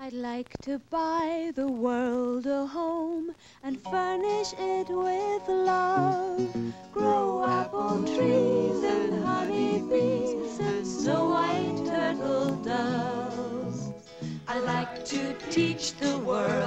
I'd like to buy the world a home and furnish it with love. Grow apple trees and honey bees and snow-white turtle doves. I'd like to teach the world